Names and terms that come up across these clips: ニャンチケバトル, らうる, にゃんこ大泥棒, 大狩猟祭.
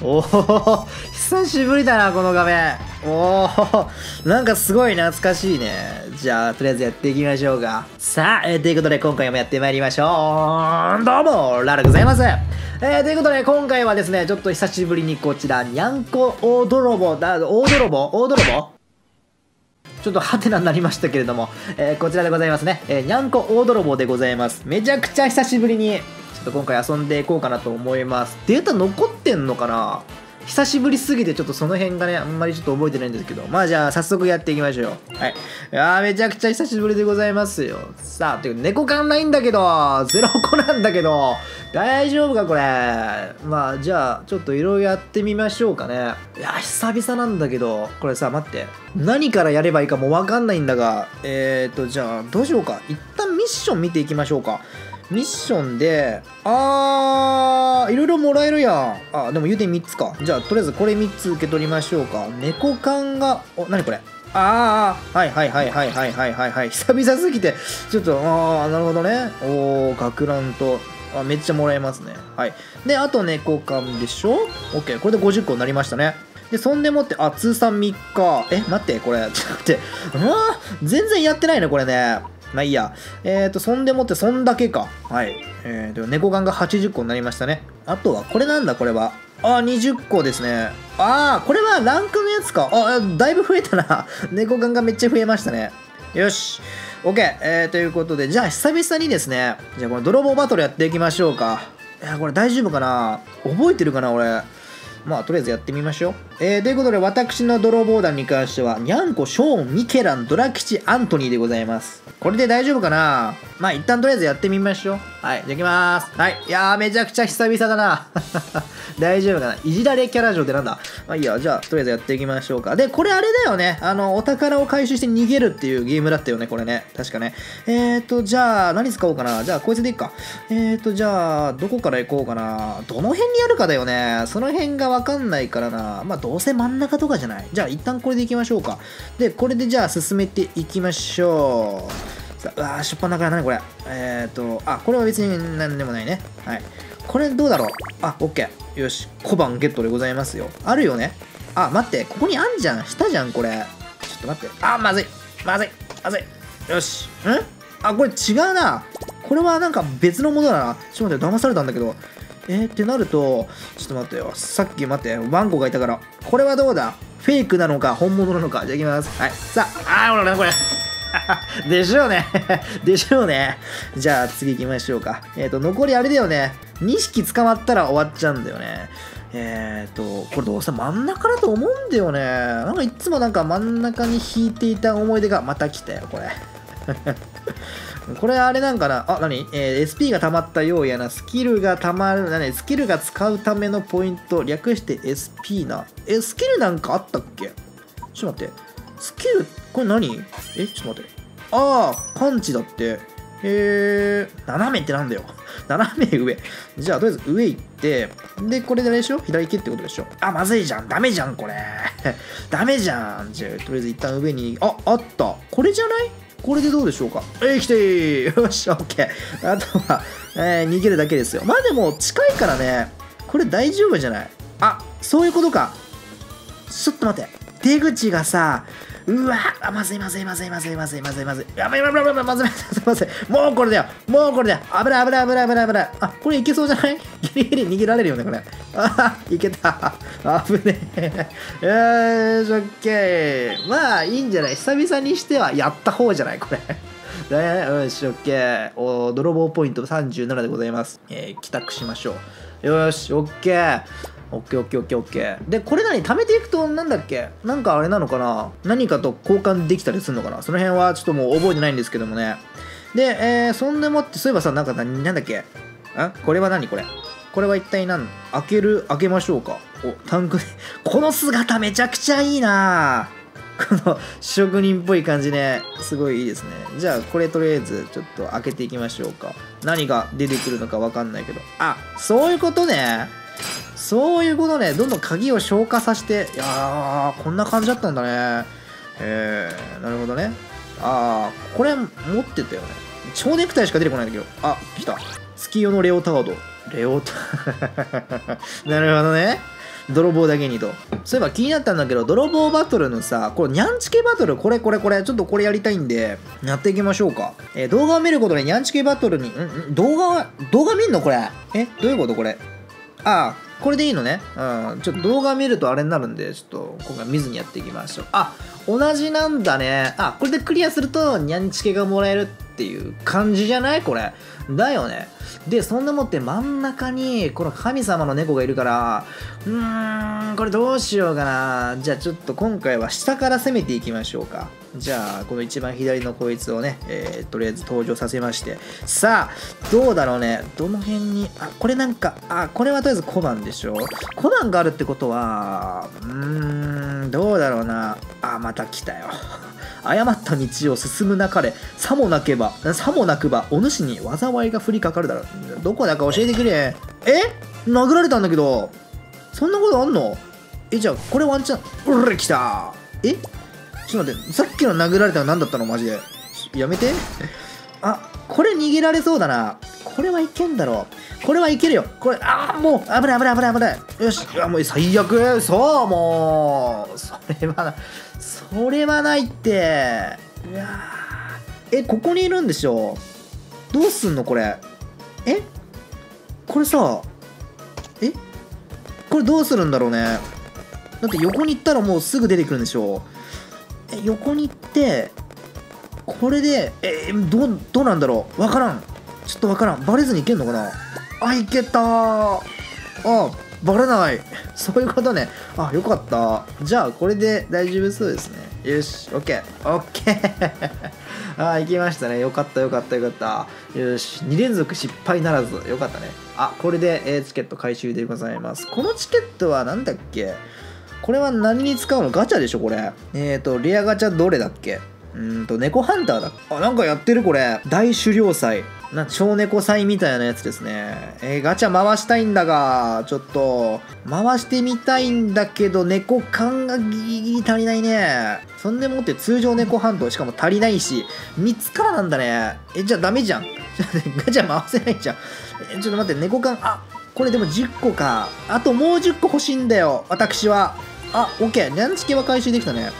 おお、久しぶりだな、この画面。おお、なんかすごい懐かしいね。じゃあ、とりあえずやっていきましょうか。さあ、ということで、今回もやってまいりましょう。どうも、らうるございます。ということで、今回はですね、ちょっと久しぶりにこちら、にゃんこ大泥棒だ、大泥棒ちょっとハテナになりましたけれども、こちらでございますね。にゃんこ大泥棒でございます。めちゃくちゃ久しぶりに、ちょっと今回遊んでいこうかなと思います。データ残ってんのかな？久しぶりすぎてちょっとその辺がね、あんまりちょっと覚えてないんですけど。まあじゃあ早速やっていきましょうよ。はい。いやー、めちゃくちゃ久しぶりでございますよ。さあ、という猫缶ないんだけど、ゼロ個なんだけど、大丈夫かこれ。まあじゃあ、ちょっといろいろやってみましょうかね。いや、久々なんだけど、これさ、待って。何からやればいいかもわかんないんだが、じゃあ、どうしようか。一旦ミッション見ていきましょうか。ミッションで、いろいろもらえるやん。でも言うて3つか。じゃあ、とりあえずこれ3つ受け取りましょうか。猫缶が、なにこれ。はい。久々すぎて、ちょっと、なるほどね。学ランと、めっちゃもらえますね。はい。で、あと猫缶でしょ？ OK。これで50個になりましたね。で、そんでもって、通算3日。待って、これ、ちょっと待って。全然やってないね、これね。まあいいや。そんでもって、そんだけか。はい。猫缶が80個になりましたね。あとは、これなんだ、これは。20個ですね。これはランクのやつか。だいぶ増えたな。猫缶がめっちゃ増えましたね。よし。OK。ということで、じゃあ、久々にですね、じゃあ、この泥棒バトルやっていきましょうか。いや、これ大丈夫かな？覚えてるかな、俺。まあ、とりあえずやってみましょう。ということで、私の泥棒団に関しては、にゃんこ、ショーン、ミケラン、ドラ吉、アントニーでございます。これで大丈夫かな？まあ、一旦とりあえずやってみましょう。はい、じゃあ行きまーす。はい。いやー、めちゃくちゃ久々だな。大丈夫かな？いじられキャラ嬢ってなんだ？まあいいや、じゃあ、とりあえずやっていきましょうか。で、これあれだよね。お宝を回収して逃げるっていうゲームだったよね、これね。確かね。じゃあ、何使おうかな。じゃあ、こいつでいっか。じゃあ、どこから行こうかな。どの辺にあるかだよね。その辺がわかんないからな。まあ、どうせ真ん中とかじゃない。じゃあ、一旦これでいきましょうか。で、これでじゃあ、進めていきましょう。さあ、しょっぱなから何これ。これは別に何でもないね。はい。これどうだろう。OK。よし。小判ゲットでございますよ。あるよね。待って。ここにあんじゃん。下じゃん、これ。ちょっと待って。まずい。まずい。よし。これ違うな。これはなんか別のものだな。ちょっと待って。騙されたんだけど。ってなると、ちょっと待ってよ。さっき待って、ワンコがいたから。これはどうだ？フェイクなのか、本物なのか。じゃあいきます。はい。さあ、ほら、これ。でしょうね。でしょうね。じゃあ次行きましょうか。残りあれだよね。2匹捕まったら終わっちゃうんだよね。これどうせ真ん中だと思うんだよね。なんかいつもなんか真ん中に引いていた思い出が、また来たよ、これ。これあれなんかな何SP が溜まったようやな。スキルが溜まる。何スキルが使うためのポイント。略して SP な。スキルなんかあったっけ？ちょっと待って。スキル、これ何？ちょっと待って。パンチだって。斜めってなんだよ。斜め上。じゃあ、とりあえず上行って、で、これであれでしょ？左行けってことでしょ？まずいじゃん。ダメじゃん、これ。ダメじゃん。じゃあ、とりあえず一旦上に。あった。これじゃない？これでどうでしょうか？来てよし、OK。あとは、逃げるだけですよ。まあでも、近いからね、これ大丈夫じゃない？そういうことか。ちょっと待って。出口がさ、うわまずい。やばい。もうこれだよ。危ない。これいけそうじゃない？ギリギリ逃げられるよね、これ。いけた。危ねえ。よし、オッケー。まあ、いいんじゃない？久々にしてはやった方じゃない？これ。よし、オッケー。泥棒ポイント37でございます。帰宅しましょう。よし、オッケー。オッケー。で、これ何貯めていくと、なんだっけなんかあれなのかな何かと交換できたりするのかなその辺はちょっともう覚えてないんですけどもね。で、そんでもって、そういえばさ、なんかなんだっけこれは何これこれは一体何開けましょうか。タンクで。この姿めちゃくちゃいいなこの職人っぽい感じね。すごいいいですね。じゃあ、これとりあえずちょっと開けていきましょうか。何が出てくるのかわかんないけど。そういうことね。そういうことね。どんどん鍵を消化させて。いやー、こんな感じだったんだね。なるほどね。これ持ってたよね。蝶ネクタイしか出てこないんだけど。来た。月夜のレオタード。なるほどね。泥棒だけにと。そういえば気になったんだけど、泥棒バトルのさ、これニャンチケバトル、これちょっとこれやりたいんでやっていきましょうか。動画を見ることでニャンチケバトルに動画見んのこれ？どういうことこれ？ああ、これでいいのね。うん。ちょっと動画見るとあれになるんで、ちょっと今回見ずにやっていきましょう。あ、同じなんだね。あ、これでクリアすると、ニャンチケがもらえるっていう感じじゃないこれ。だよね。で、そんなもって真ん中に、この神様の猫がいるから、これどうしようかな。じゃあちょっと今回は下から攻めていきましょうか。じゃあ、この一番左のこいつをね、とりあえず登場させまして。さあ、どうだろうね。どの辺に、あ、これなんか、あ、これはとりあえず小判でしょ。小判があるってことは、どうだろうな。あ、また来たよ。誤った道を進むなかれ、さもなくば、お主に災いが降りかかるだろう。どこだか教えてくれ。殴られたんだけど、そんなことあんの？じゃあ、これワンチャン、来た。ちょっと待って、さっきの殴られたの何だったのマジで。やめて。あ、これ逃げられそうだな。これはいけんだろう。これはいけるよ。これ、もう、危ない。よし、もう最悪。そう、もう。それはないって。いやここにいるんでしょ。どうすんのこれ。これさ、これどうするんだろうね。だって横に行ったらもうすぐ出てくるんでしょ。横に行ってこれでどうなんだろう。ちょっとわからん。バレずにいけんのかな。いけたー。バレない。そういうことね。よかった。じゃあこれで大丈夫そうですね。よし、オッケー。いきましたね。よかった。よし、2連続失敗ならず。よかったね。これで、チケット回収でございます。このチケットはなんだっけ。これは何に使うの？ガチャでしょこれ。レアガチャどれだっけ？猫ハンターだっけ？なんかやってるこれ。大狩猟祭。小猫祭みたいなやつですね。ガチャ回したいんだが、ちょっと、回してみたいんだけど、猫缶がギリギリ足りないね。そんでもって通常猫ハンターしかも足りないし、3つからなんだね。じゃあダメじゃん。ガチャ回せないじゃん。ちょっと待って、猫缶、これでも10個か。あともう10個欲しいんだよ、私は。オッケー。ニャンチケは回収できたね。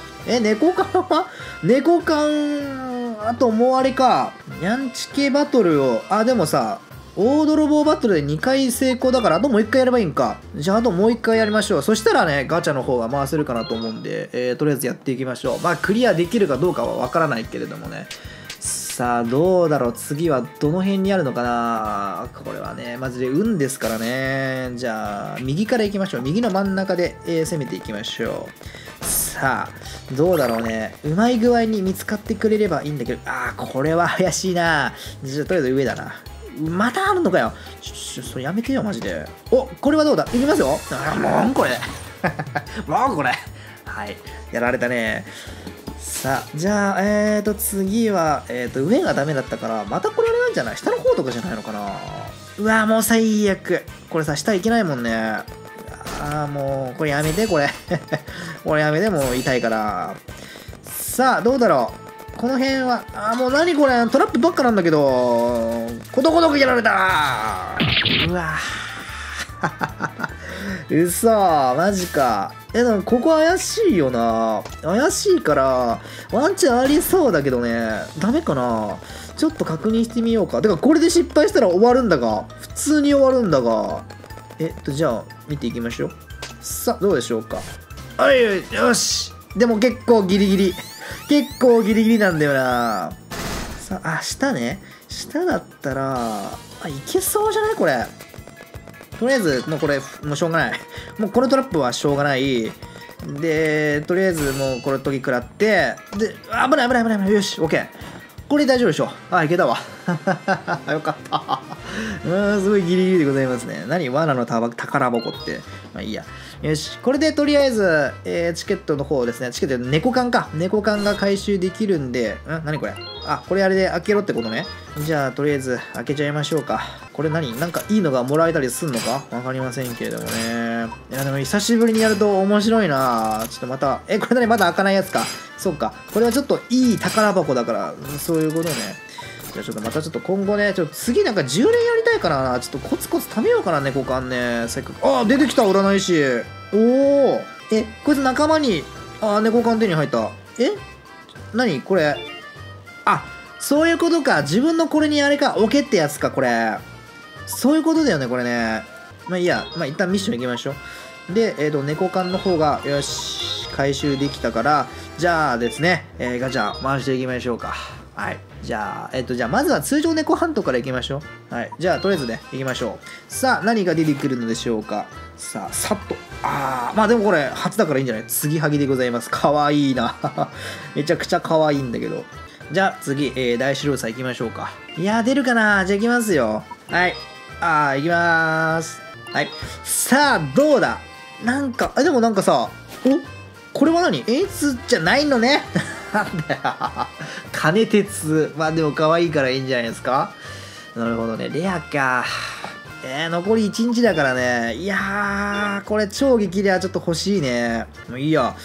猫缶は？猫缶、あともうあれか。ニャンチケバトルを、でもさ、大泥棒バトルで2回成功だから、あともう1回やればいいんか。じゃあ、あともう1回やりましょう。そしたらね、ガチャの方が回せるかなと思うんで、とりあえずやっていきましょう。クリアできるかどうかはわからないけれどもね。さあ、どうだろう。次はどの辺にあるのかな。これはね、マジで運ですからね。じゃあ、右から行きましょう。右の真ん中で、攻めていきましょう。さあ、どうだろうね。うまい具合に見つかってくれればいいんだけど、これは怪しいな。じゃあ、とりあえず上だな。またあるのかよ。それやめてよ、マジで。これはどうだ。いきますよ。もうこれ。もうこれ。はい。やられたね。さあ、じゃあ、次は、上がダメだったから、またこれあれなんじゃない？下の方とかじゃないのかな？うわ、もう最悪。これさ、下行けないもんね。もう、これやめて、これ。これやめて、もう痛いから。さあ、どうだろう。この辺は、もう何これ？トラップばっかなんだけど、ことごとくやられた！うわうそー、マジか。でもここ怪しいよな。怪しいから、ワンチャンありそうだけどね。ダメかな？ちょっと確認してみようか。てか、これで失敗したら終わるんだが。普通に終わるんだが。じゃあ、見ていきましょう。さあ、どうでしょうか。よし。でも結構ギリギリ。結構ギリギリなんだよな。さあ、下ね。下だったら、いけそうじゃないこれ。とりあえず、もうこれ、もうしょうがない。もうこのトラップはしょうがない。で、とりあえず、もうこれ時食らって、で、危ない。よし、OK。これ大丈夫でしょ。いけたわ。よかった。すごいギリギリでございますね。何？罠の宝箱って。いいや。よし。これでとりあえず、チケットの方ですね。チケット、猫缶か。猫缶が回収できるんで、何これ？これあれで開けろってことね。じゃあ、とりあえず開けちゃいましょうか。これ何？なんかいいのがもらえたりすんのか？わかりませんけれどもね。でも久しぶりにやると面白いな。ちょっとまた、これ何？まだ開かないやつか。そうか。これはちょっといい宝箱だから、そういうことね。じゃあちょっとまたちょっと今後ね、ちょっと次なんか10連やりたいから、ちょっとコツコツ貯めようかなね、五感ね。せっかく。ああ、出てきた、占い師。おお。え、こいつ仲間に、ああ、五感手に入った。え？何これ。あ、そういうことか。自分のこれにあれか、置けってやつか、これ。そういうことだよね、これね。まあいいや、まあ一旦ミッション行きましょう。で、猫缶の方が、よし、回収できたから、じゃあですね、ガチャ回していきましょうか。はい。じゃあ、じゃあまずは通常猫ハントから行きましょう。はい。じゃあ、とりあえずね、行きましょう。さあ、何が出てくるのでしょうか。さあ、さっと。ああ、まあでもこれ、初だからいいんじゃない？継ぎはぎでございます。かわいいな。めちゃくちゃかわいいんだけど。じゃあ、次、大白さん行きましょうか。いやー、出るかな。じゃあ行きますよ。はい。あー、行きまーす。はい。さあ、どうだ？なんか、でもなんかさ、これは何？演出じゃないのね。なんだよ。金鉄。まあでも可愛いからいいんじゃないですか。なるほどね。レアか。残り1日だからね。いやー、これ超激レアちょっと欲しいね。もういいや。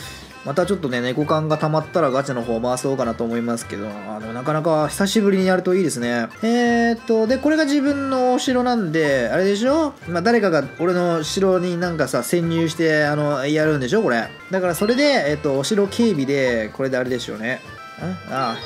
またちょっとね、猫缶が溜まったらガチャの方回そうかなと思いますけど、でもなかなか久しぶりにやるといいですね。で、これが自分のお城なんで、あれでしょ？まあ、誰かが俺の城になんかさ、潜入して、やるんでしょこれ。だからそれで、お城警備で、これであれですよね。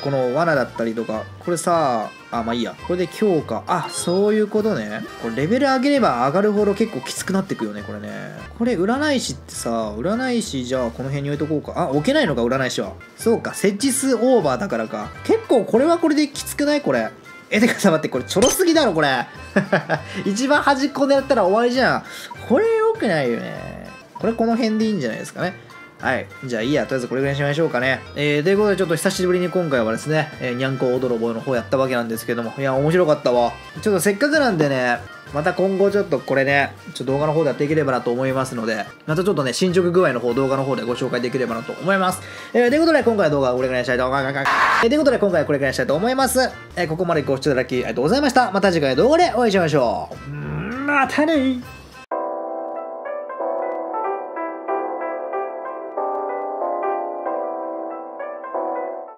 この罠だったりとか、これさ、まあいいや。これで強化。あ、そういうことね。これレベル上げれば上がるほど結構きつくなってくよね、これね。これ占い師ってさ、占い師じゃあこの辺に置いとこうか。あ、置けないのか、占い師は。そうか、設置数オーバーだからか。結構これはこれできつくないこれ。てかさ、待って、これちょろすぎだろ、これ。一番端っこ狙ったら終わりじゃん。これ良くないよね。これこの辺でいいんじゃないですかね。はい。じゃあいいや。とりあえずこれぐらいにしましょうかね。ということでちょっと久しぶりに今回はですね、にゃんこ大泥棒の方やったわけなんですけども、いや、面白かったわ。ちょっとせっかくなんでね、また今後ちょっとこれね、ちょっと動画の方でやっていければなと思いますので、またちょっとね、進捗具合の方、動画の方でご紹介できればなと思います。ということで今回の動画はこれぐらいにしたいと思います。ここまでご視聴いただきありがとうございました。また次回の動画でお会いしましょう。またねー。